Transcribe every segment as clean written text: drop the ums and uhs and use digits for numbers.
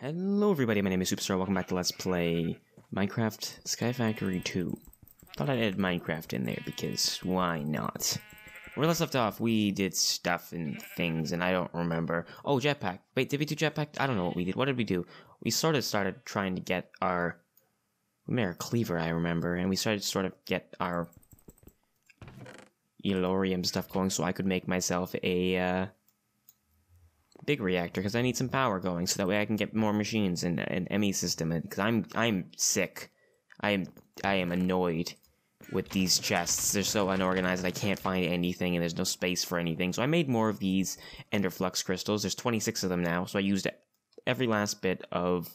Hello everybody, my name is Superstar, welcome back to Let's Play Minecraft Sky Factory 2. Thought I'd add Minecraft in there, because why not? When we last left off, we did stuff and things, and I don't remember. Oh, jetpack. Wait, did we do jetpack? I don't know what we did. What did we do? We sort of started trying to get our... We made our cleaver, I remember, and we started to sort of get our... Elorium stuff going, so I could make myself a, big reactor, because I need some power going, so that way I can get more machines and an ME system. Because I'm sick. I am annoyed with these chests. They're so unorganized that I can't find anything, and there's no space for anything. So I made more of these Enderflux crystals. There's 26 of them now. So I used every last bit of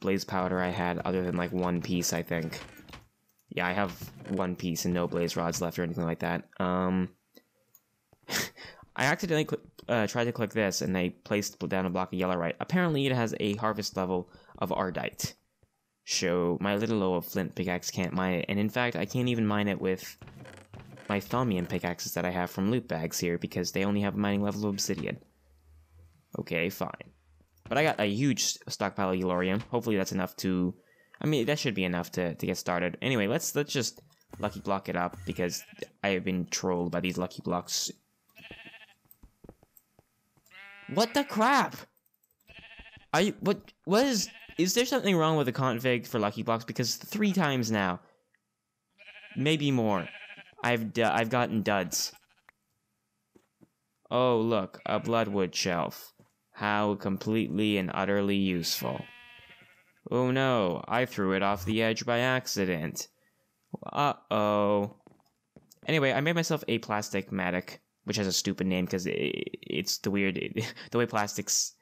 blaze powder I had, other than like one piece, I think. Yeah, I have one piece and no blaze rods left or anything like that. I accidentally tried to click this, and I placed down a block of Yellorium. Apparently, it has a harvest level of Ardite. So, my little old flint pickaxe can't mine it. And in fact, I can't even mine it with my thaumium pickaxes that I have from loot bags here, because they only have a mining level of obsidian. Okay, fine. But I got a huge stockpile of Yellorium. Hopefully that's enough to... I mean, that should be enough to get started. Anyway, let's just Lucky Block it up, because I have been trolled by these Lucky Blocks. What the crap? Are you, what is there something wrong with the config for Lucky Blocks? Because 3 times now, maybe more, I've gotten duds. Oh look, a bloodwood shelf. How completely and utterly useful. Oh no, I threw it off the edge by accident. Uh-oh. Anyway, I made myself a plastic-matic, which has a stupid name because it's the weird... the way plastic's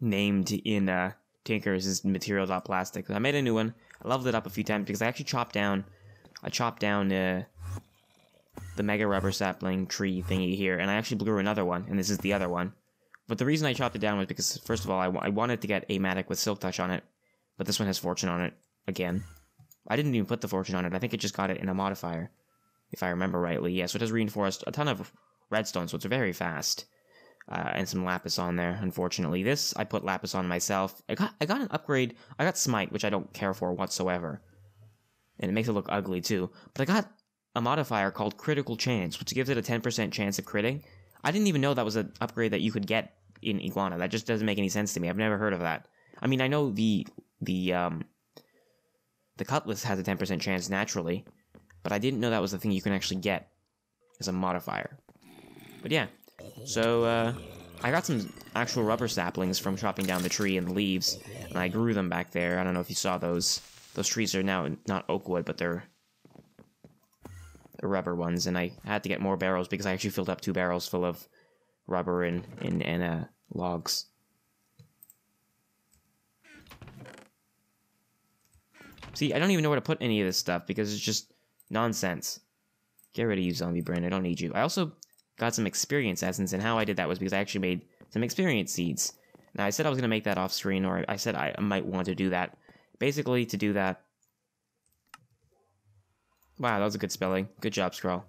named in Tinkers is material.plastic. I made a new one. I leveled it up a few times because I actually chopped down... I chopped down the mega rubber sapling tree thingy here, and I actually grew another one, and this is the other one. But the reason I chopped it down was because, first of all, I wanted to get a matic with silk touch on it, but this one has fortune on it again. I didn't even put the fortune on it. I think it just got it in a modifier, if I remember rightly. Yeah, so it has reinforced a ton of redstone, so it's very fast. And some lapis on there, unfortunately. This, I put lapis on myself. I got an upgrade. I got smite, which I don't care for whatsoever. And it makes it look ugly, too. But I got a modifier called critical chance, which gives it a 10% chance of critting. I didn't even know that was an upgrade that you could get in Iguana. That just doesn't make any sense to me. I've never heard of that. I mean, I know the cutlass has a 10% chance naturally, but I didn't know that was the thing you can actually get as a modifier. But yeah, so I got some actual rubber saplings from chopping down the tree and the leaves, and I grew them back there. I don't know if you saw those. Those trees are now not oak wood, but they're rubber ones, and I had to get more barrels because I actually filled up 2 barrels full of rubber and logs. See, I don't even know where to put any of this stuff because it's just... nonsense. Get rid of you, zombie brain. I don't need you. I also got some experience essence, and how I did that was because I actually made some experience seeds. Now, I said I was going to make that off screen, or I said I might want to do that. Basically, to do that... Wow, that was a good spelling. Good job, Scroll.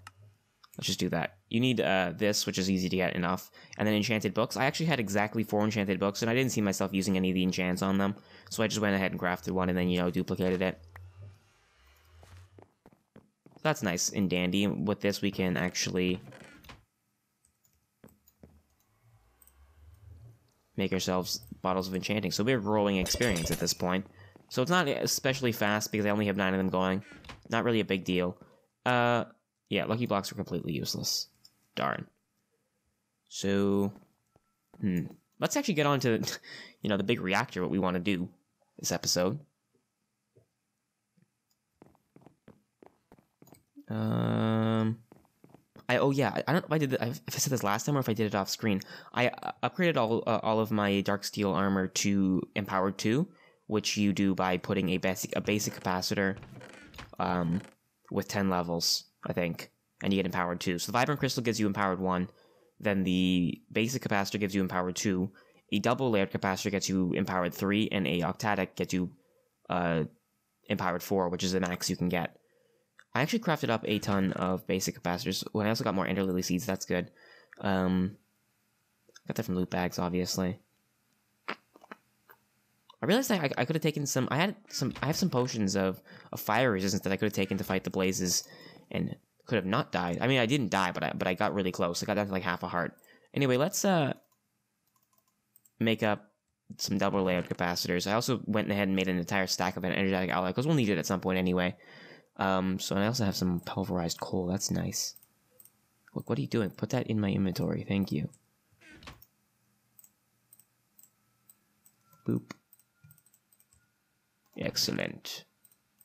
Let's just do that. You need this, which is easy to get enough, and then enchanted books. I actually had exactly 4 enchanted books, and I didn't see myself using any of the enchants on them, so I just went ahead and crafted one and then, you know, duplicated it. That's nice and dandy. With this, we can actually make ourselves bottles of enchanting. So we're rolling experience at this point. So it's not especially fast because I only have 9 of them going. Not really a big deal. Yeah, Lucky Blocks are completely useless. Darn. So, let's actually get on to, you know, the big reactor, what we want to do this episode. I don't know if I did if I said this last time or if I did it off screen. I upgraded all of my dark steel armor to empowered 2, which you do by putting a basic capacitor, with 10 levels, I think, and you get empowered 2. So the vibrant crystal gives you empowered 1, then the basic capacitor gives you empowered 2, a double layered capacitor gets you empowered 3, and a octatic gets you empowered 4, which is the max you can get. I actually crafted up a ton of basic capacitors. When I also got more ender lily seeds, that's good. Got that from loot bags, obviously. realized I could have taken some. I have some potions of fire resistance that I could have taken to fight the blazes, and could have not died. I mean, I didn't die, but I got really close. I got down to like half a heart. Anyway, let's make up some double layered capacitors. I also went ahead and made an entire stack of an energetic alloy because we'll need it at some point anyway. So and I also have some pulverized coal. That's nice. Look, what are you doing? Put that in my inventory. Thank you. Boop. Excellent.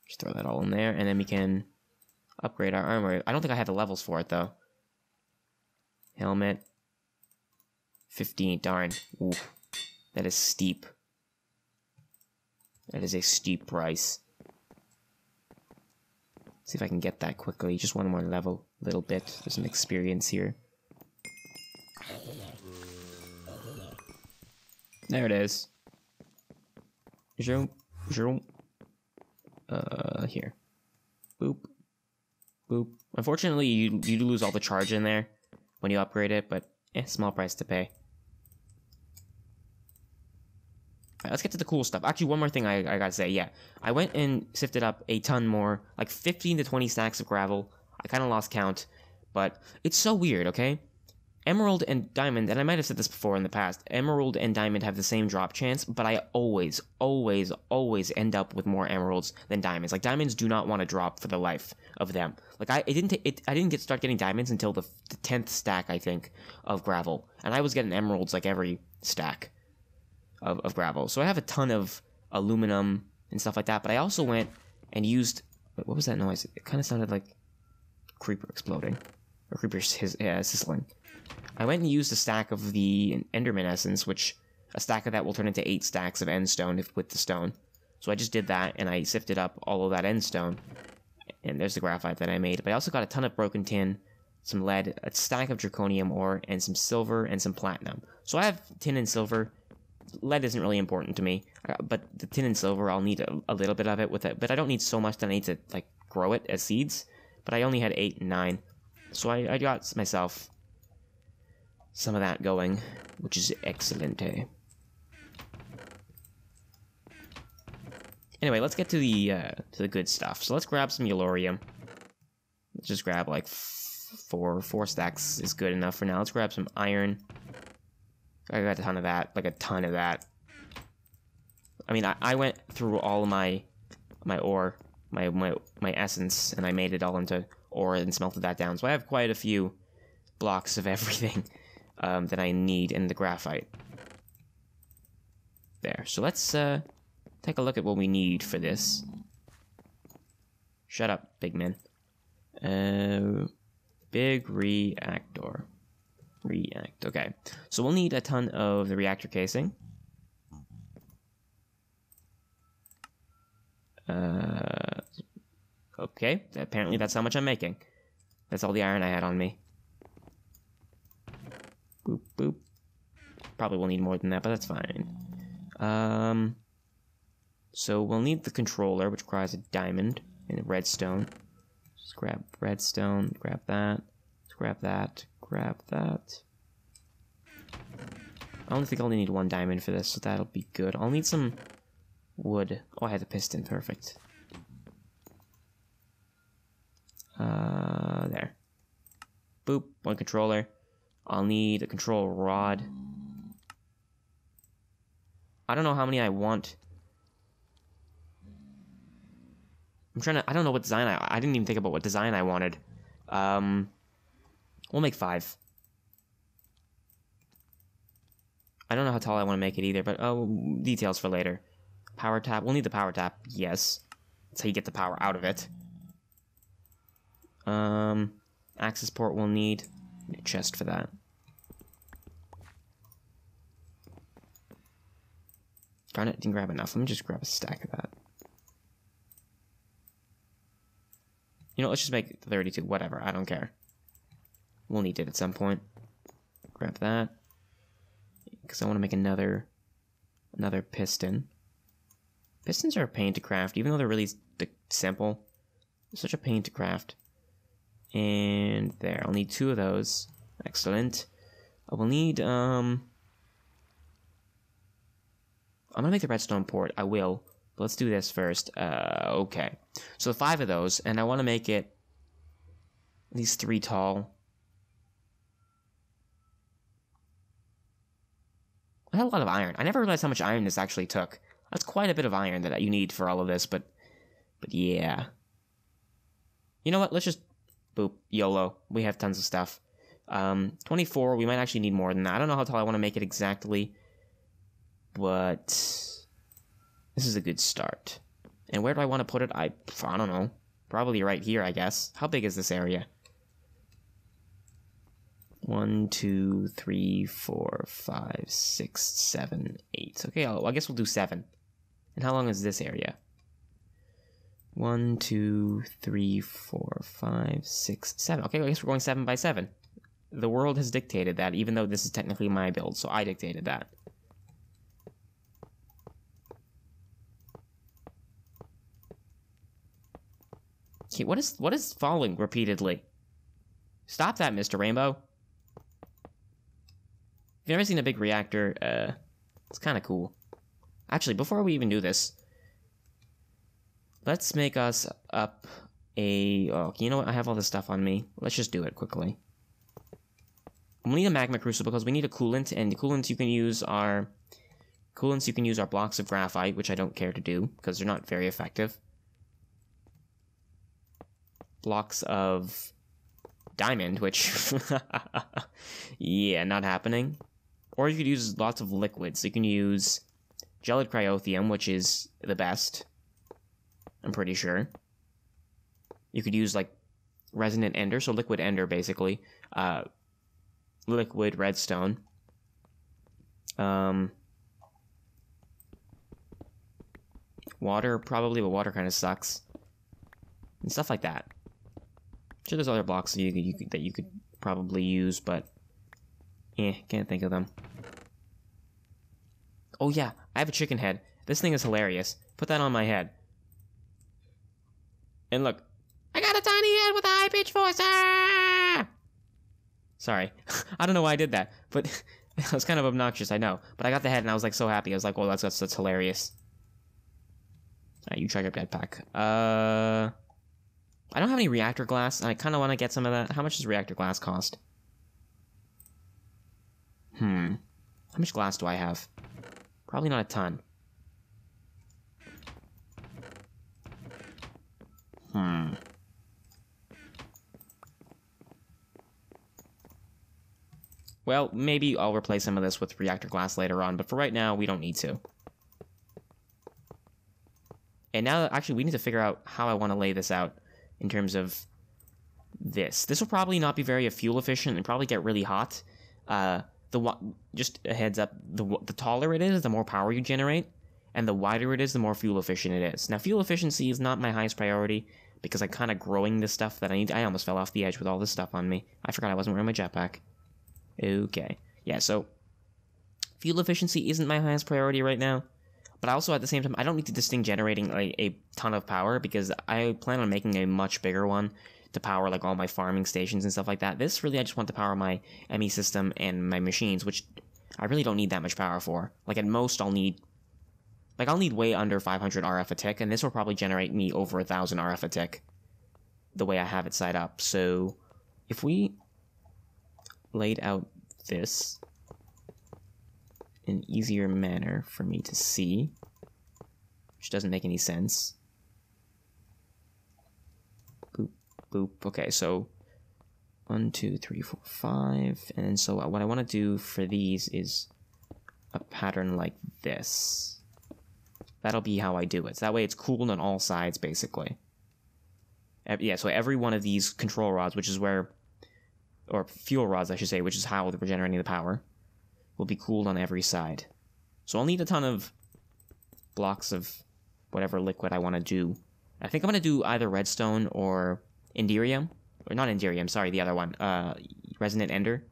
Just throw that all in there, and then we can upgrade our armor. I don't think I had the levels for it, though. Helmet. 15, darn. Ooh. That is steep. That is a steep price. See if I can get that quickly. Just one more level. Little bit. There's some experience here. There it is. Here. Boop. Boop. Unfortunately, you do lose all the charge in there when you upgrade it, but eh, small price to pay. All right, let's get to the cool stuff. Actually, one more thing I gotta say, yeah. I went and sifted up a ton more, like 15 to 20 stacks of gravel. I kind of lost count, but it's so weird, okay? Emerald and Diamond, and I might have said this before in the past, Emerald and Diamond have the same drop chance, but I always, always end up with more Emeralds than Diamonds. Like, Diamonds do not want to drop for the life of them. Like, I didn't start getting Diamonds until the 10th stack, I think, of gravel. And I was getting Emeralds, like, every stack of gravel. So I have a ton of aluminum and stuff like that, but I also went and used... Wait, what was that noise? It kind of sounded like creeper exploding. Or creeper sizzling. I went and used a stack of the Enderman Essence, which a stack of that will turn into 8 stacks of end stone with the stone. So I just did that, and I sifted up all of that end stone. And there's the graphite that I made. But I also got a ton of broken tin, some lead, a stack of draconium ore, and some silver and some platinum. So I have tin and silver. Lead isn't really important to me, but the tin and silver, I'll need a little bit of it with it. But I don't need so much that I need to like grow it as seeds. But I only had 8 and 9. So I got myself some of that going, which is excellent, eh? Anyway, let's get to the good stuff. So let's grab some Yellorium. Let's just grab like four stacks is good enough for now. Let's grab some iron. I got a ton of that, like a ton of that. I mean, I went through all of my ore, my essence, and I made it all into ore and smelted that down. So I have quite a few blocks of everything that I need in the graphite. There. So let's take a look at what we need for this. Shut up, big man. Big reactor. React. Okay. So we'll need a ton of the reactor casing. Okay, apparently that's how much I'm making. That's all the iron I had on me. Boop, boop. Probably will need more than that, but that's fine. So we'll need the controller, which requires a diamond and a redstone. Just grab redstone, grab that, grab that, grab that. I only think I only need 1 diamond for this, so that'll be good. I'll need some wood. Oh, I had the piston, perfect. There. Boop, 1 controller. I'll need a control rod. I don't know how many I want. I'm trying to, I don't know what design I didn't even think about what design I wanted. We'll make 5. I don't know how tall I want to make it either, but oh, details for later. Power tap, we'll need the power tap, yes. That's how you get the power out of it. Access port we'll need a chest for that. Darn it, didn't grab enough. Let me just grab a stack of that. You know, let's just make 32, whatever, I don't care. We'll need it at some point. Grab that. Because I want to make another piston. Pistons are a pain to craft, even though they're really simple. They're such a pain to craft. And there, I'll need 2 of those. Excellent. I will need, I'm gonna make the redstone port. I will. But let's do this first. Okay. So 5 of those, and I want to make it at least 3 tall. I had a lot of iron. I never realized how much iron this actually took. That's quite a bit of iron that you need for all of this, but yeah. You know what? Let's just boop, YOLO. We have tons of stuff. 24, we might actually need more than that. I don't know how tall I want to make it exactly, but this is a good start. And where do I want to put it? I don't know. Probably right here, I guess. How big is this area? 1, 2, 3, 4, 5, 6, 7, 8. Okay, I guess we'll do 7. And how long is this area? 1, 2, 3, 4, 5, 6, 7. Okay, well, I guess we're going 7 by 7. The world has dictated that, even though this is technically my build, so I dictated that. Okay, what is falling repeatedly? Stop that, Mr. Rainbow. If you've never seen a big reactor, it's kind of cool. Actually, before we even do this, let's make us up a... Oh, you know what? I have all this stuff on me. Let's just do it quickly. We need a magma crucible because we need a coolant, and the coolants you can use are... Coolants you can use are blocks of graphite, which I don't care to do because they're not very effective. Blocks of... diamond, which... yeah, not happening. Or you could use lots of liquids. So you can use gelid cryothium, which is the best, I'm pretty sure. You could use, like, Resonant Ender, so liquid Ender, basically. Liquid Redstone. Water, probably, but water kind of sucks. And stuff like that. Sure, there's other blocks that you could probably use, but can't think of them. Oh yeah, I have a chicken head. This thing is hilarious. Put that on my head. And look, I got a tiny head with a high pitch voice. Ah! Sorry, I don't know why I did that, but it was kind of obnoxious, I know. But I got the head, and I was like so happy. I was like, "Oh, that's hilarious." All right, you charge up jetpack. I don't have any reactor glass, and I kind of want to get some of that. How much does reactor glass cost? How much glass do I have? Probably not a ton. Well, maybe I'll replace some of this with reactor glass later on, but for right now, we don't need to. And now, actually, we need to figure out how I want to lay this out. In terms of this. This will probably not be very fuel efficient and probably get really hot. Just a heads up, the taller it is, the more power you generate, and the wider it is, the more fuel efficient it is. Now, fuel efficiency is not my highest priority because I'm kind of growing this stuff that I need. I almost fell off the edge with all this stuff on me. I forgot I wasn't wearing my jetpack. Okay. Yeah, so fuel efficiency isn't my highest priority right now. But also, at the same time, I don't need to distinct generating like a ton of power because I plan on making a much bigger one to power like all my farming stations and stuff like that. This really, I just want to power my ME system and my machines, which I really don't need that much power for. Like at most, I'll need way under 500 RF a tick, and this will probably generate me over 1,000 RF a tick the way I have it set up. So if we laid out this an easier manner for me to see, which doesn't make any sense. Boop, boop. Okay, so 1, 2, 3, 4, 5, and so what I want to do for these is a pattern like this. That'll be how I do it. So that way it's cooled on all sides, basically. Yeah, so every one of these control rods, which is where, or fuel rods, I should say, which is how we're generating the power, will be cooled on every side. So I'll need a ton of blocks of whatever liquid I want to do. I think I'm going to do either redstone or Enderium. Or not Enderium, sorry, the other one. Resonant Ender.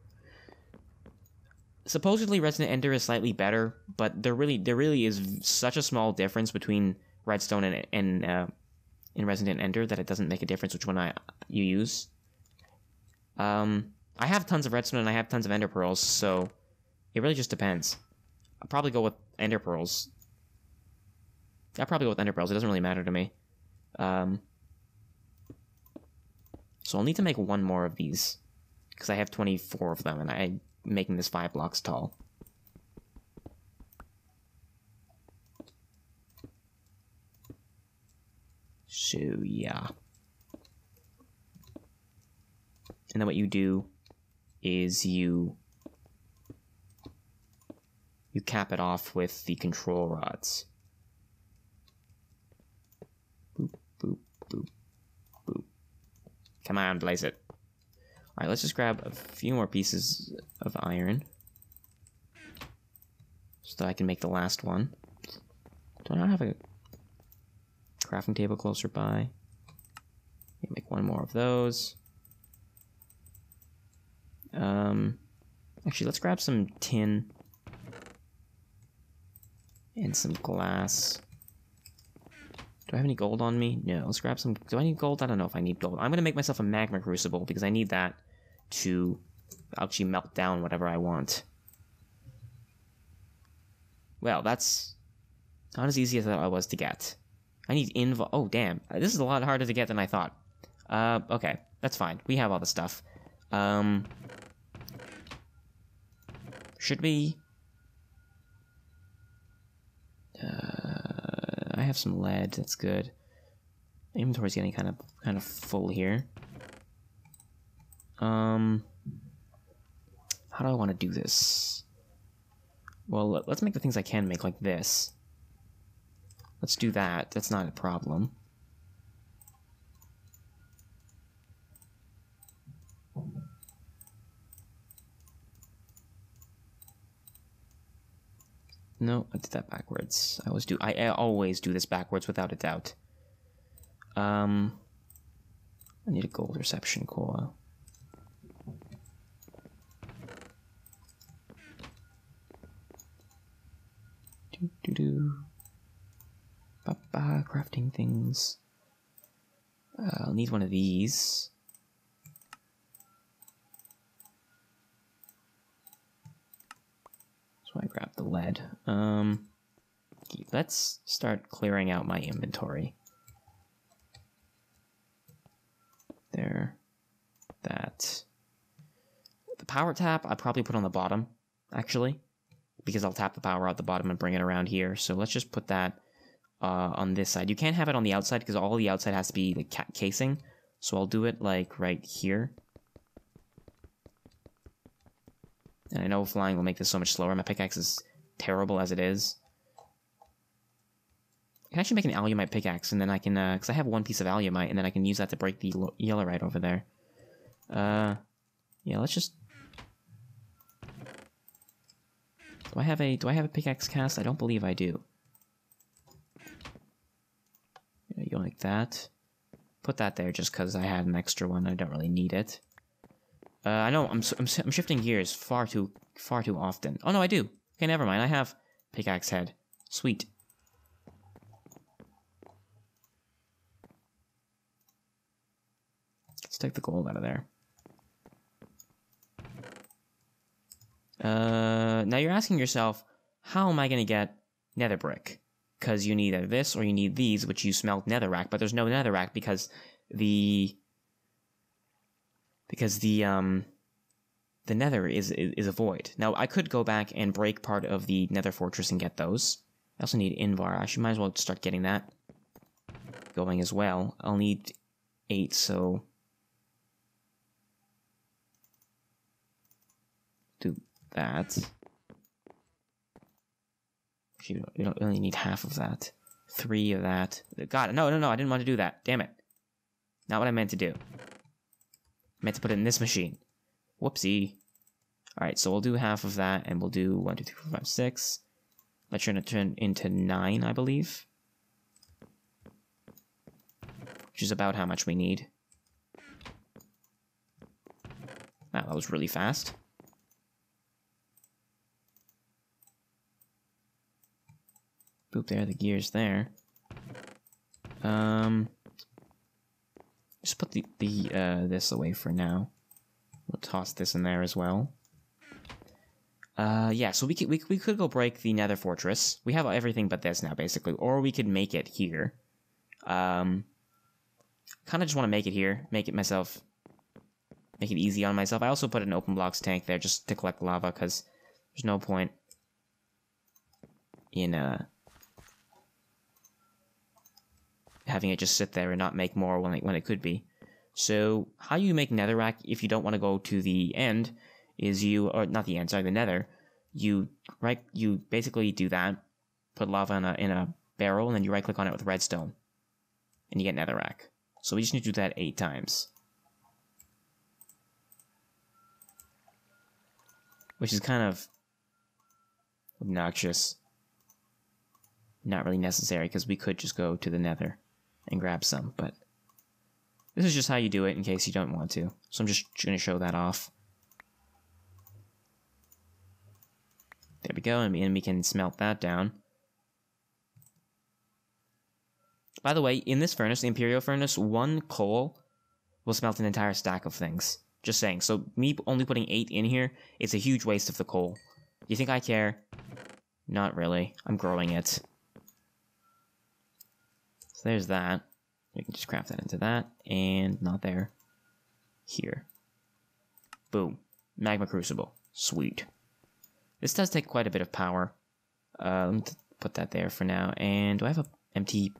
Supposedly Resonant Ender is slightly better, but there really is such a small difference between redstone and Resonant Ender that it doesn't make a difference which one you use. I have tons of redstone and I have tons of ender pearls, so... it really just depends. I'll probably go with Ender Pearls I'll probably go with Ender Pearls. It doesn't really matter to me. So I'll need to make one more of these, because I have 24 of them, and I'm making this 5 blocks tall. So, yeah. And then what you do is you cap it off with the control rods. Boop, boop, boop, boop. Come on, blaze it. Alright, let's just grab a few more pieces of iron, so that I can make the last one. Do I not have a crafting table closer by? Make one more of those. Actually, let's grab some tin and some glass. Do I have any gold on me? No. Let's grab some. Do I need gold? I don't know if I need gold. I'm gonna make myself a magma crucible, because I need that to actually melt down whatever I want. Well, that's not as easy as I was to get. I need inv. Oh, damn. This is a lot harder to get than I thought. Okay. That's fine. We have all the stuff. Should we? I have some lead. That's good. My inventory's getting kind of full here. How do I want to do this? Well, let's make the things I can make, like this. Let's do that. That's not a problem. No, I did that backwards. I always do this backwards, without a doubt. I need a gold reception coil. Do do do. Ba ba. Crafting things. I'll need one of these. So I grab the lead. Let's start clearing out my inventory. There. That. The power tap I probably put on the bottom, actually, because I'll tap the power out the bottom and bring it around here. So let's just put that on this side. You can't have it on the outside, because all the outside has to be the casing. So I'll do it like right here. And I know flying will make this so much slower. My pickaxe is terrible as it is. I can actually make an alumite pickaxe, and then I can, because I have one piece of alumite, and then I can use that to break the yellorite over there. Yeah, let's just... Do I have a pickaxe cast? I don't believe I do. Yeah, go like that. Put that there just because I had an extra one. I don't really need it. I know I'm shifting gears far too often. Oh no, I do. Okay, never mind. I have pickaxe head. Sweet. Let's take the gold out of there. Now you're asking yourself, how am I going to get nether brick? Because you need either this or you need these, which you smelt netherrack, but there's no netherrack because the. Because the nether is a void. Now, I could go back and break part of the nether fortress and get those. I also need invar. I might as well start getting that going as well. I'll need 8, so... do that. You don't only need half of that. 3 of that. God, no, I didn't want to do that. Damn it. Not what I meant to do. Meant to put it in this machine. Whoopsie. Alright, so we'll do half of that, and we'll do 1, 2, 3, 4, 5, 6. Let's turn into 9, I believe. Which is about how much we need. Wow, that was really fast. Boop, there, the gear's there. Just put this away for now. We'll toss this in there as well. Yeah, so we could go break the Nether Fortress. We have everything but this now, basically. Or we could make it here. Kind of just want to make it here. Make it myself. Make it easy on myself. I also put an open blocks tank there just to collect lava, because there's no point in having it just sit there and not make more when it could be. So how you make netherrack if you don't want to go to the end is the nether. You basically do that, put lava in a barrel, and then you right click on it with redstone, and you get netherrack. So we just need to do that 8 times, which is kind of obnoxious. Not really necessary, because we could just go to the nether and grab some, but this is just how you do it in case you don't want to. So I'm just going to show that off. There we go, and we can smelt that down. By the way, in this furnace, the Imperial Furnace, 1 coal will smelt an entire stack of things. Just saying. So me only putting 8 in here, it's a huge waste of the coal. Do you think I care? Not really. I'm growing it. So there's that. We can just craft that into that, and not there. Here. Boom. Magma Crucible. Sweet. This does take quite a bit of power. Let me put that there for now, and do I have an empty...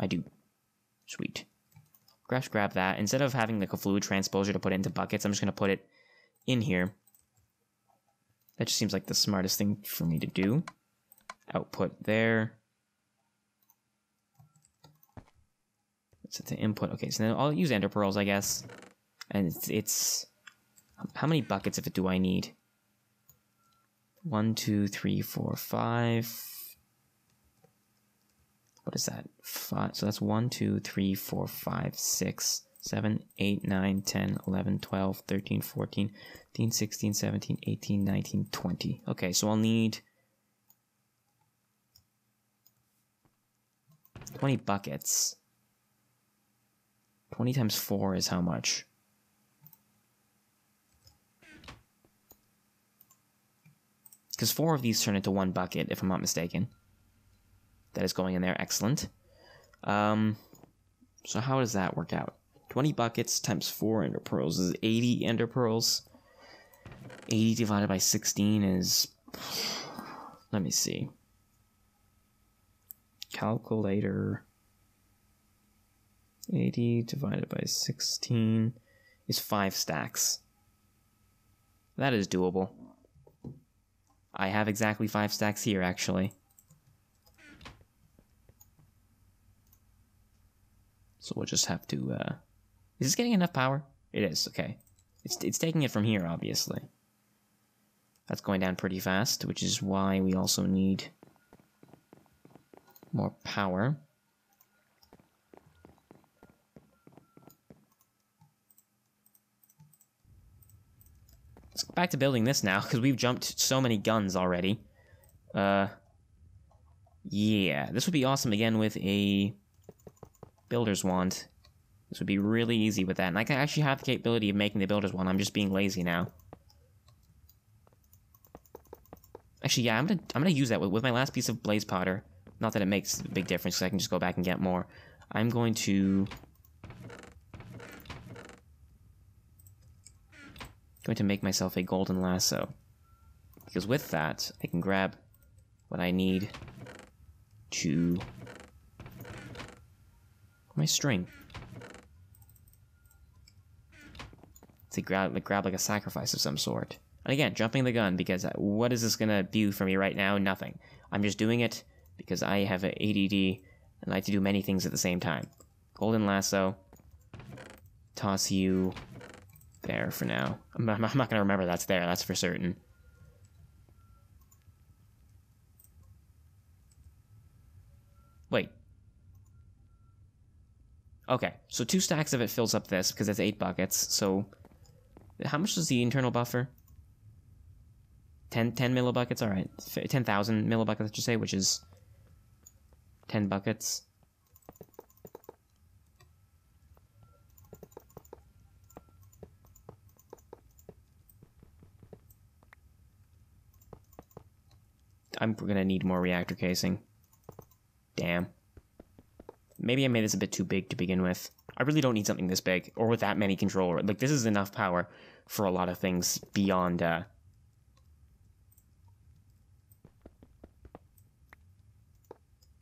I do. Sweet. Grab that. Instead of having like a fluid transposer to put into buckets, I'm just going to put it in here. That just seems like the smartest thing for me to do. Output there. Set to input. Okay, so then I'll use Ender Pearls, I guess. And it's how many buckets of it do I need? 1, 2, 3, 4, 5. What is that? 5. So that's 1, 2, 3, 4, 5, 6, 7, 8, 9, 10, 11, 12, 13, 14, 15, 16, 17, 18, 19, 20. Okay, so I'll need 20 buckets. 20 times 4 is how much? 'Cause 4 of these turn into 1 bucket, if I'm not mistaken. That is going in there. Excellent. So how does that work out? 20 buckets times 4 Ender Pearls is 80 Ender Pearls. 80 divided by 16 is... Let me see. Calculator... 80 divided by 16 is 5 stacks. That is doable. I have exactly 5 stacks here, actually. So we'll just have to, Is this getting enough power? It is, okay. It's taking it from here, obviously. That's going down pretty fast, which is why we also need more power. Let's go back to building this now, because we've jumped so many guns already. Yeah, this would be awesome again with a builder's wand. This would be really easy with that, and I can actually have the capability of making the builder's wand. I'm just being lazy now. Actually, yeah, I'm gonna use that with my last piece of blaze powder. Not that it makes a big difference, because I can just go back and get more. I'm going to. Going to make myself a golden lasso, because with that I can grab what I need to my string to grab like a sacrifice of some sort. And again, jumping the gun, because what is this gonna do for me right now? Nothing. I'm just doing it because I have an ADD and like to do many things at the same time. Golden lasso. Toss you. There for now. I'm not going to remember that's there, that's for certain. Wait. Okay, so 2 stacks of it fills up this, because that's 8 buckets, so... How much is the internal buffer? 10 millibuckets? Alright. 10,000 millibuckets, I should say, which is... 10 buckets. I'm gonna need more reactor casing. Damn. Maybe I made this a bit too big to begin with. I really don't need something this big, or with that many controller. Like, this is enough power for a lot of things beyond,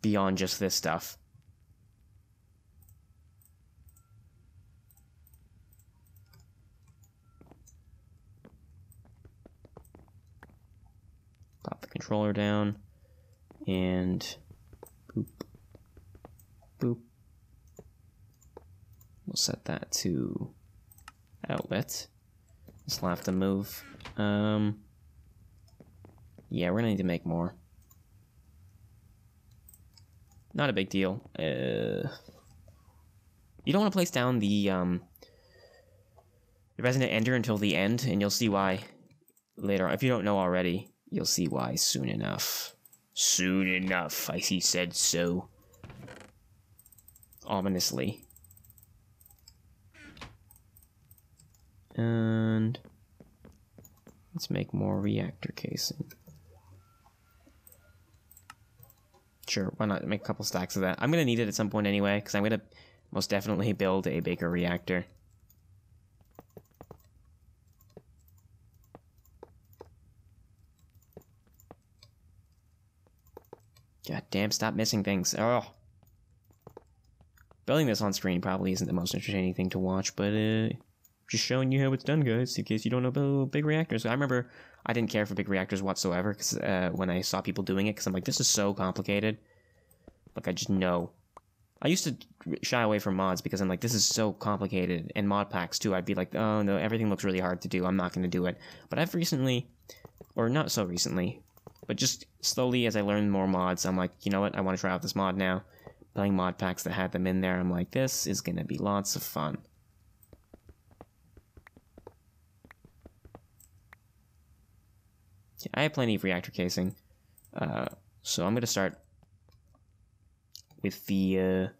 beyond just this stuff. Pop the controller down, and boop, boop. We'll set that to outlet. Just have to move. Yeah, we're gonna need to make more. Not a big deal. You don't want to place down the Resonant Ender until the end, and you'll see why later on. If you don't know already, you'll see why soon enough. Soon enough, I see said so. Ominously. And let's make more reactor casing. Sure, why not make a couple stacks of that? I'm gonna need it at some point anyway, because I'm gonna most definitely build a Baker reactor. God damn, stop missing things. Oh. Building this on screen probably isn't the most entertaining thing to watch, but just showing you how it's done, guys, in case you don't know about big reactors. I remember I didn't care for big reactors whatsoever because when I saw people doing it, because I'm like, this is so complicated. Like, I just know. I used to shy away from mods because I'm like, this is so complicated. And mod packs, too. I'd be like, oh, no, everything looks really hard to do. I'm not going to do it. But I've recently, or not so recently, but just slowly as I learned more mods, I'm like, you know what? I want to try out this mod now. Playing mod packs that had them in there, I'm like, this is going to be lots of fun. I have plenty of reactor casing, so I'm going to start with the,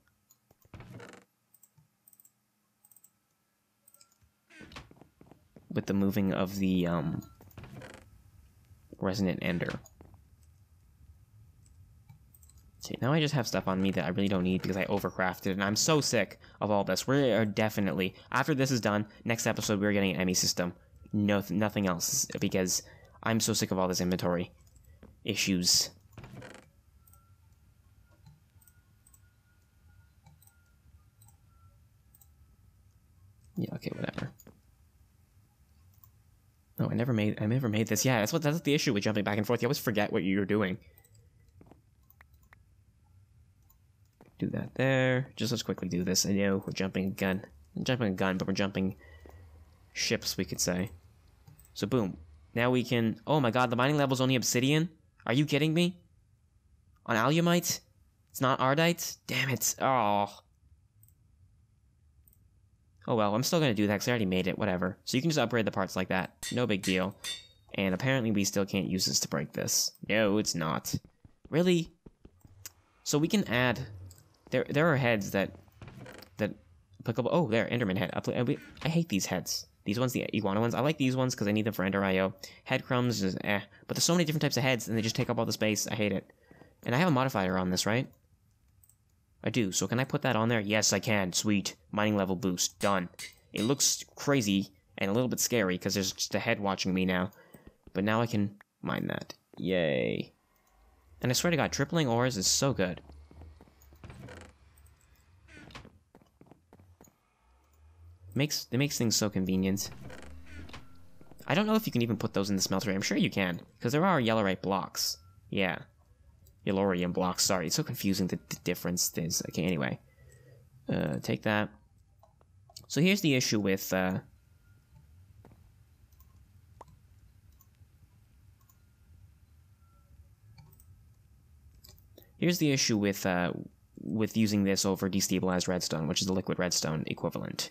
moving of the, Resonant Ender. See, now I just have stuff on me that I really don't need because I overcrafted, and I'm so sick of all this. We are definitely, after this is done, next episode we're getting an ME system. No, nothing else, because I'm so sick of all this inventory issues. Yeah, okay, whatever. No, I never made this. Yeah, that's the issue with jumping back and forth. You always forget what you're doing. Do that there. Just let's quickly do this. I know we're jumping a gun. I'm jumping a gun, but we're jumping ships, we could say. So boom. Now we can... Oh my god, the mining level's only obsidian? Are you kidding me? On Alumite? It's not Ardite? Damn it. Oh. Oh well, I'm still gonna do that because I already made it. Whatever. So you can just upgrade the parts like that. No big deal. And apparently we still can't use this to break this. No, it's not. Really? So we can add... There are heads that applicable... Oh, there. Enderman head. I hate these heads. These ones, the Iguana ones, I like these ones because I need them for Ender I.O. Headcrumbs, just eh. But there's so many different types of heads, and they just take up all the space. I hate it. And I have a modifier on this, right? I do, so can I put that on there? Yes, I can. Sweet. Mining level boost. Done. It looks crazy and a little bit scary because there's just a head watching me now. But now I can mine that. Yay. And I swear to God, tripling ores is so good. It makes things so convenient. I don't know if you can even put those in the smelter. I'm sure you can, because there are Yellorium blocks. Yeah. Yellorium blocks, sorry. It's so confusing, the difference is. Okay, anyway. Take that. So here's the issue with, here's the issue with using this over destabilized redstone, which is the liquid redstone equivalent.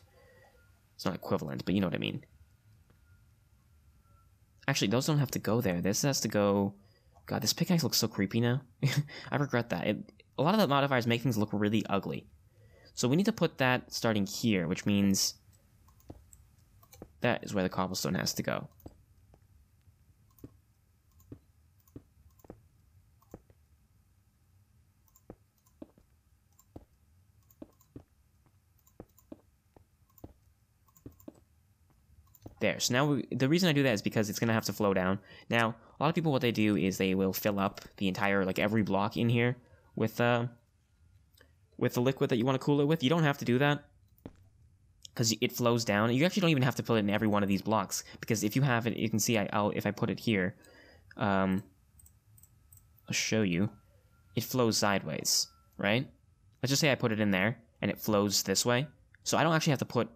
It's not equivalent, but you know what I mean. Actually, those don't have to go there. This has to go... God, this pickaxe looks so creepy now. I regret that. A lot of the modifiers make things look really ugly. So we need to put that starting here, which means... that is where the cobblestone has to go. There, so now the reason I do that is because it's going to have to flow down. Now, a lot of people, what they do is they will fill up the entire, like, every block in here with the liquid that you want to cool it with. You don't have to do that, because it flows down. You actually don't even have to put it in every one of these blocks, because if you have it, you can see if I put it here, I'll show you, it flows sideways, right? Let's just say I put it in there, and it flows this way, so I don't actually have to put,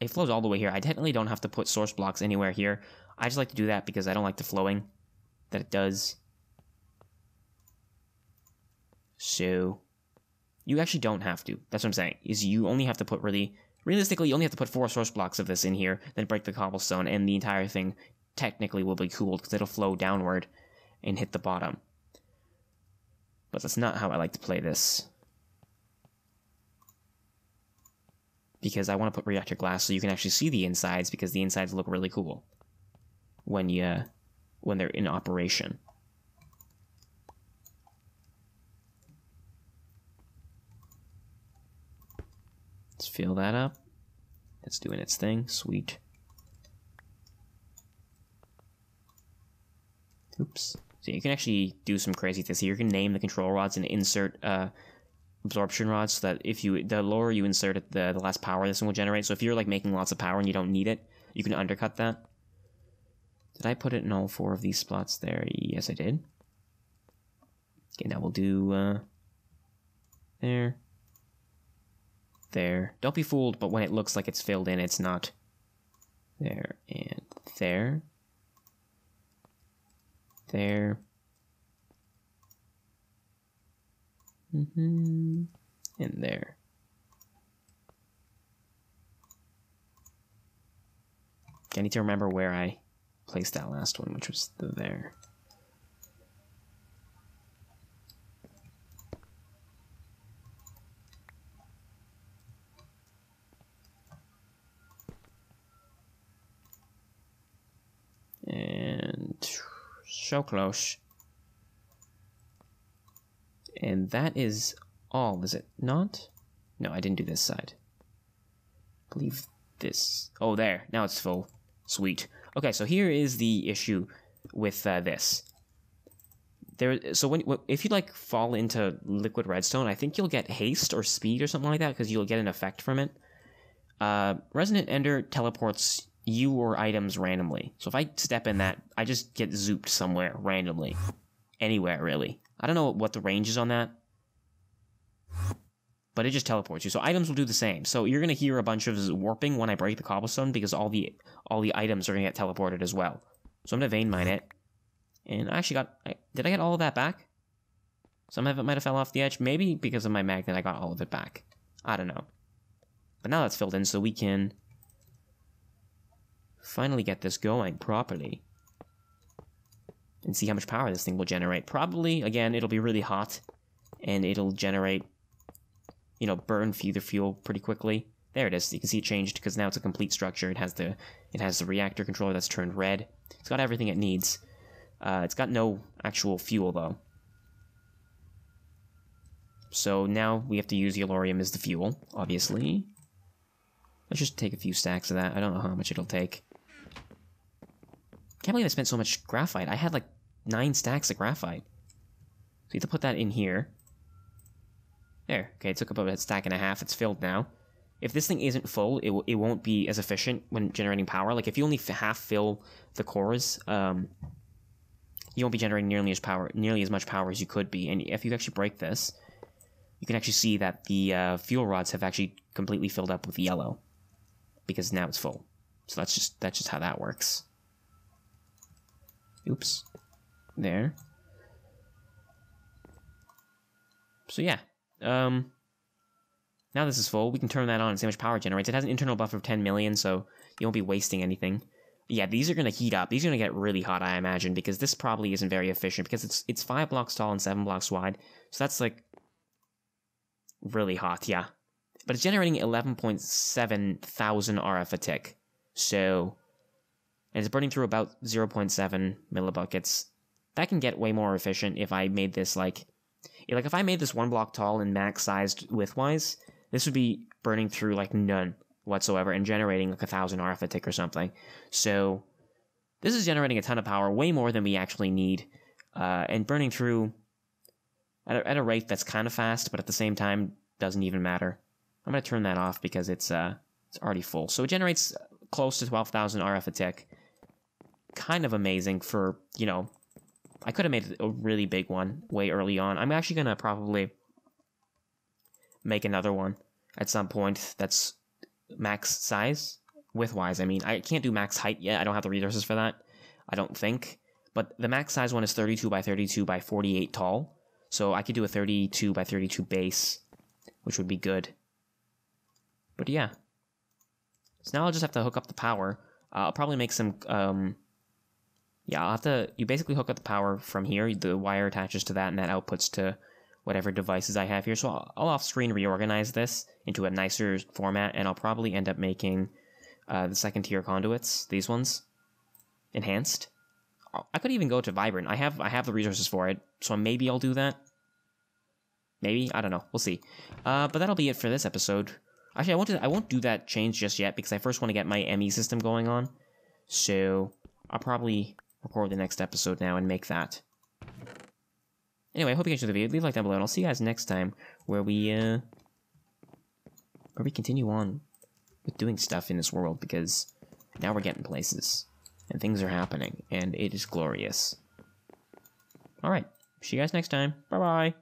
it flows all the way here. I technically don't have to put source blocks anywhere here. I just like to do that because I don't like the flowing that it does. So, you actually don't have to. That's what I'm saying, is you only have to put really, realistically, you only have to put 4 source blocks of this in here, then break the cobblestone, and the entire thing technically will be cooled because it'll flow downward and hit the bottom. But that's not how I like to play this, because I want to put reactor glass so you can actually see the insides, because the insides look really cool when you, when they're in operation. Let's fill that up. It's doing its thing. Sweet. Oops. So you can actually do some crazy things here. You can name the control rods and insert absorption rods, so that if you, the lower you insert it, the less power this one will generate. So if you're like making lots of power and you don't need it, you can undercut that. Did I put it in all 4 of these spots there? Yes, I did. Okay, now we'll do there. There. Don't be fooled, but when it looks like it's filled in, it's not. There and there. There. And there. I need to remember where I placed that last one, which was the there. And so close. And that is all, is it not? No, I didn't do this side. I believe this. Oh, there. Now it's full. Sweet. Okay, so here is the issue with this. There. So when, if you like fall into liquid redstone, I think you'll get haste or speed or something like that, because you'll get an effect from it. Resonant Ender teleports you or items randomly. So if I step in that, I just get zooped somewhere randomly. Anywhere, really. I don't know what the range is on that, but it just teleports you. So items will do the same. So you're going to hear a bunch of warping when I break the cobblestone, because all the items are going to get teleported as well. So I'm going to vein mine it. And I actually got... did I get all of that back? Some of it might have fell off the edge. Maybe because of my magnet I got all of it back. I don't know. But now that's filled in, so we can finally get this going properly. And see how much power this thing will generate. Probably, again, it'll be really hot, and it'll generate, you know, burn the fuel pretty quickly. There it is. You can see it changed, because now it's a complete structure. It has the reactor controller that's turned red. It's got everything it needs. It's got no actual fuel, though. So now we have to use Yellorium as the fuel, obviously. Let's just take a few stacks of that. I don't know how much it'll take. Can't believe I spent so much graphite. I had like 9 stacks of graphite. So you have to put that in here. There. Okay, it took about a stack and a half. It's filled now. If this thing isn't full, it won't be as efficient when generating power. Like, if you only half fill the cores, you won't be generating nearly as much power as you could be. And if you actually break this, you can actually see that the fuel rods have actually completely filled up with yellow, because now it's full. So that's just how that works. Oops. There. So yeah. Now this is full. We can turn that on and see how much power it generates. It has an internal buffer of 10 million, so you won't be wasting anything. Yeah, these are going to heat up. These are going to get really hot, I imagine, because this probably isn't very efficient, because it's 5 blocks tall and 7 blocks wide. So that's, like, really hot, yeah. But it's generating 11,700 RF a tick. So... and it's burning through about 0.7 millibuckets. That can get way more efficient if I made this, like if I made this 1 block tall and max-sized width-wise, this would be burning through, like, none. whatsoever and generating like 1,000 RF a tick or something. So this is generating a ton of power, way more than we actually need, and burning through at a rate that's kind of fast, but at the same time doesn't even matter. I'm going to turn that off because it's already full. So it generates close to 12,000 RF a tick. Kind of amazing for, you know, I could have made a really big one way early on. I'm actually going to probably make another one at some point that's max size, width-wise. I mean, I can't do max height yet. I don't have the resources for that, I don't think. But the max size one is 32 by 32 by 48 tall. So I could do a 32 by 32 base, which would be good. But yeah. So now I'll just have to hook up the power. I'll probably make some... yeah, I'll have to... You basically hook up the power from here. The wire attaches to that, and that outputs to whatever devices I have here. So I'll off-screen reorganize this into a nicer format, and I'll probably end up making the second-tier conduits, these ones, enhanced. I could even go to Vibrant. I have the resources for it, so maybe I'll do that. Maybe? I don't know. We'll see. But that'll be it for this episode. Actually, I won't do that change just yet, because I first want to get my ME system going on. So I'll probably record the next episode now and make that. Anyway, I hope you enjoyed the video. Leave a like down below, and I'll see you guys next time, where we continue on with doing stuff in this world, because now we're getting places, and things are happening, and it is glorious. Alright, see you guys next time. Bye-bye!